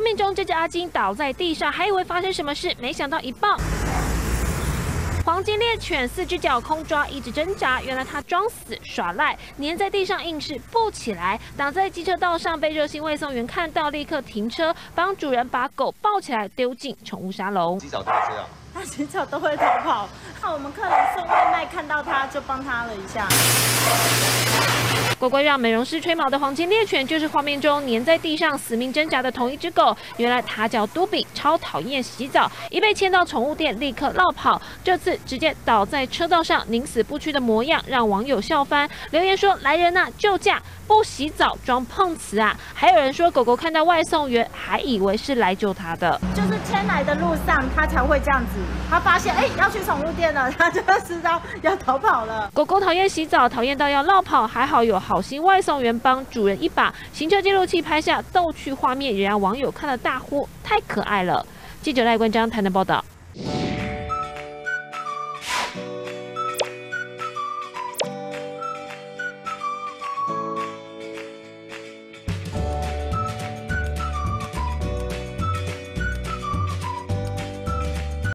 画面中这只阿金倒在地上，还以为发生什么事，没想到一抱。 黄金猎犬四只脚空抓，一直挣扎。原来它装死耍赖，粘在地上硬是不起来。挡在机车道上被热心卫送员看到，立刻停车帮主人把狗抱起来丢进宠物沙笼。洗澡大只啊，它洗澡都会逃跑。那我们客人送外卖看到它就帮它了一下。乖乖让美容师吹毛的黄金猎犬，就是画面中粘在地上死命挣扎的同一只狗。原来它叫嘟比，超讨厌洗澡，一被牵到宠物店立刻落跑。这次直接倒在车道上，宁死不屈的模样让网友笑翻。留言说：“来人呐、啊，救驾！不洗澡装碰瓷啊！”还有人说，狗狗看到外送员还以为是来救它的，就是牵来的路上它才会这样子。它发现要去宠物店了，它就知道要逃跑了。狗狗讨厌洗澡，讨厌到要落跑，还好有。 好心外送员帮主人一把，行车记录器拍下逗趣画面，也让网友看了大呼太可爱了。记者赖冠章台南报道。